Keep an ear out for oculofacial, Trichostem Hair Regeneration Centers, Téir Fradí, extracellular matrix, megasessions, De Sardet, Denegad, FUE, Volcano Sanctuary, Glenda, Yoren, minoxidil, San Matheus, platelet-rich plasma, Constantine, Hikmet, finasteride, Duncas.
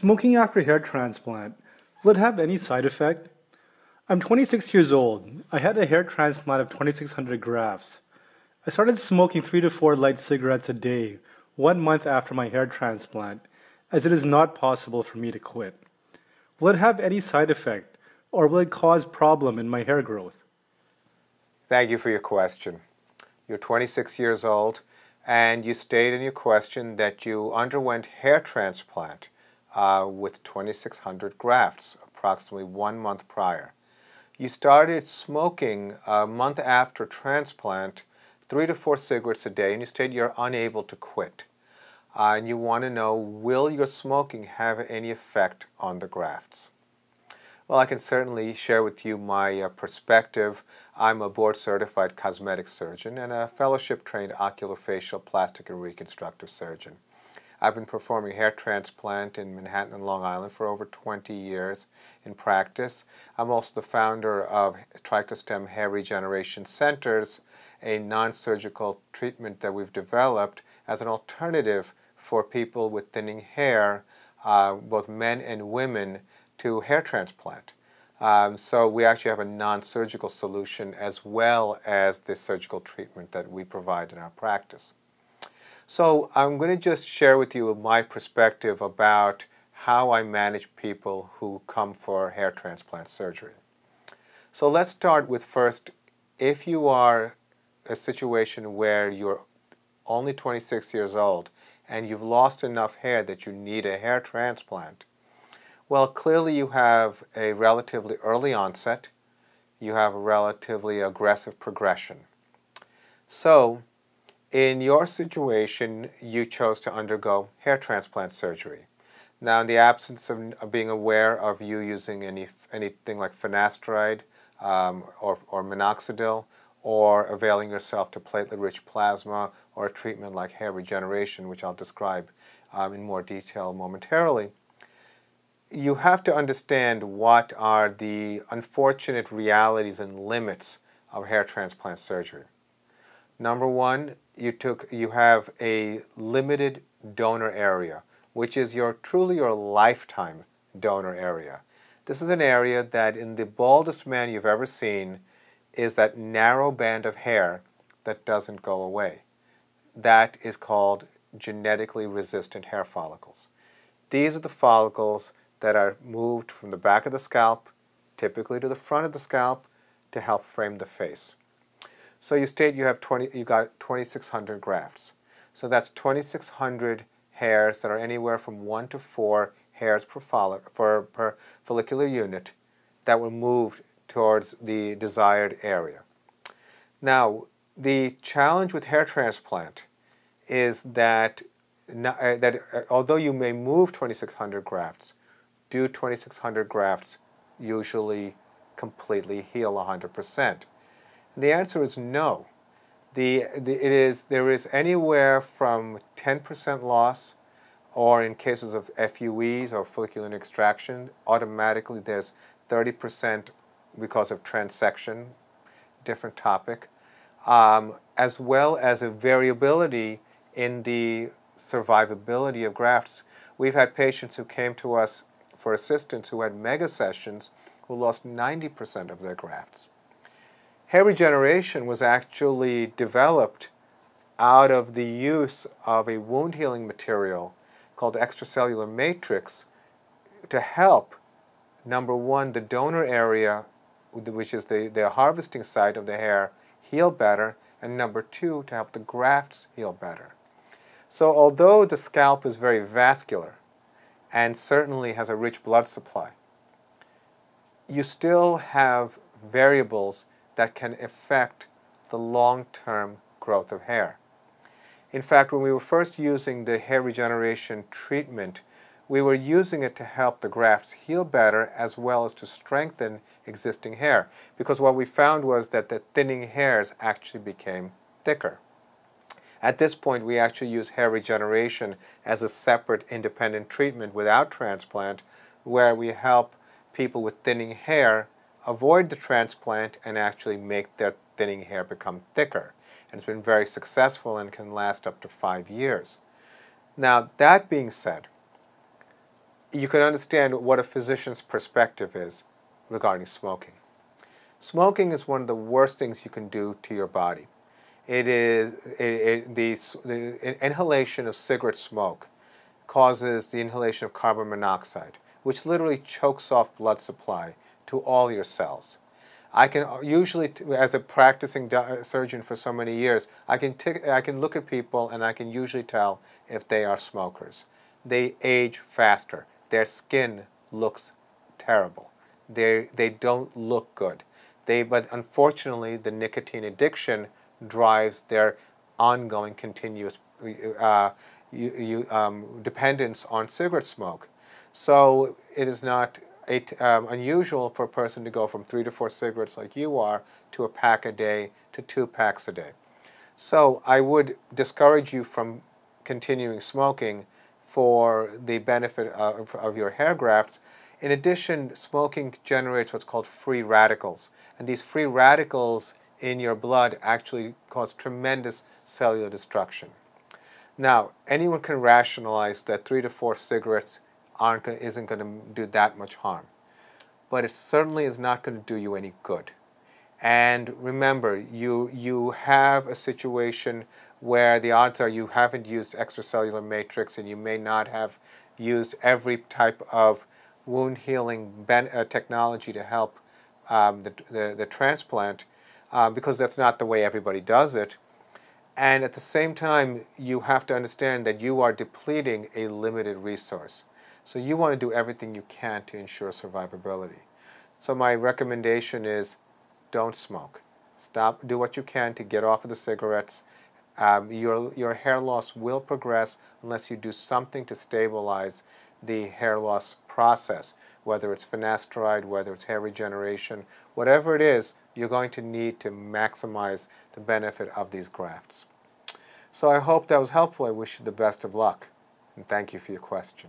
Smoking after hair transplant, will it have any side effect? I'm 26 years old. I had a hair transplant of 2,600 grafts. I started smoking 3 to 4 light cigarettes a day 1 month after my hair transplant, as it is not possible for me to quit. Will it have any side effect, or will it cause problem in my hair growth? Thank you for your question. You're 26 years old, and you stated in your question that you underwent hair transplant with 2,600 grafts approximately 1 month prior. You started smoking a month after transplant 3 to 4 cigarettes a day, and you stated you're unable to quit. And you want to know, will your smoking have any effect on the grafts? Well, I can certainly share with you my perspective. I'm a board-certified cosmetic surgeon and a fellowship-trained oculofacial plastic and reconstructive surgeon. I've been performing hair transplant in Manhattan and Long Island for over 20 years in practice. I'm also the founder of Trichostem Hair Regeneration Centers, a non-surgical treatment that we've developed as an alternative for people with thinning hair, both men and women, to hair transplant. So we actually have a non-surgical solution as well as the surgical treatment that we provide in our practice. So I'm going to just share with you my perspective about how I manage people who come for hair transplant surgery. So let's start with first, if you are a situation where you're only 26 years old and you've lost enough hair that you need a hair transplant, well, clearly you have a relatively early onset, you have a relatively aggressive progression. So, in your situation, you chose to undergo hair transplant surgery. Now, in the absence of being aware of you using anything like finasteride or minoxidil, or availing yourself to platelet-rich plasma or a treatment like hair regeneration, which I'll describe in more detail momentarily, you have to understand what are the unfortunate realities and limits of hair transplant surgery. Number one, you have a limited donor area, which is truly your lifetime donor area. This is an area that in the baldest man you've ever seen is that narrow band of hair that doesn't go away. That is called genetically resistant hair follicles. These are the follicles that are moved from the back of the scalp, typically to the front of the scalp, to help frame the face. So you state you have you got 2,600 grafts. So that's 2,600 hairs that are anywhere from 1 to 4 hairs per follicular unit that were moved towards the desired area. Now, the challenge with hair transplant is that, although you may move 2,600 grafts, do 2,600 grafts usually completely heal 100%? And the answer is no. There is anywhere from 10% loss, or in cases of FUEs or follicular extraction, automatically there's 30% because of transection, different topic, as well as a variability in the survivability of grafts. We've had patients who came to us for assistants who had mega sessions who lost 90% of their grafts. Hair regeneration was actually developed out of the use of a wound healing material called extracellular matrix to help, number one, the donor area, which is the harvesting site of the hair, heal better, and number two, to help the grafts heal better. So although the scalp is very vascular, and certainly has a rich blood supply, you still have variables that can affect the long-term growth of hair. In fact, when we were first using the hair regeneration treatment, we were using it to help the grafts heal better as well as to strengthen existing hair, because what we found was that the thinning hairs actually became thicker. At this point, we actually use hair regeneration as a separate independent treatment without transplant, where we help people with thinning hair avoid the transplant and actually make their thinning hair become thicker. And it's been very successful and can last up to 5 years. Now, that being said, you can understand what a physician's perspective is regarding smoking. Smoking is one of the worst things you can do to your body. The inhalation of cigarette smoke causes the inhalation of carbon monoxide, which literally chokes off blood supply to all your cells. I can usually, as a practicing surgeon for so many years, I can look at people and I can usually tell if they are smokers. They age faster. Their skin looks terrible. They don't look good. But unfortunately, the nicotine addiction drives their ongoing continuous dependence on cigarette smoke. So it is not unusual for a person to go from 3 to 4 cigarettes like you are to a pack a day to 2 packs a day. So I would discourage you from continuing smoking for the benefit of your hair grafts. In addition, smoking generates what's called free radicals, and these free radicals in your blood actually cause tremendous cellular destruction. Now, anyone can rationalize that 3 to 4 cigarettes isn't going to do that much harm, but it certainly is not going to do you any good. And remember, you have a situation where the odds are you haven't used extracellular matrix and you may not have used every type of wound healing technology to help the transplant, because that's not the way everybody does it. And at the same time, you have to understand that you are depleting a limited resource. So you want to do everything you can to ensure survivability. So my recommendation is don't smoke. Stop, do what you can to get off of the cigarettes. Your hair loss will progress unless you do something to stabilize the hair loss process, whether it's finasteride, whether it's hair regeneration, whatever it is, you're going to need to maximize the benefit of these grafts. So I hope that was helpful. I wish you the best of luck, and thank you for your question.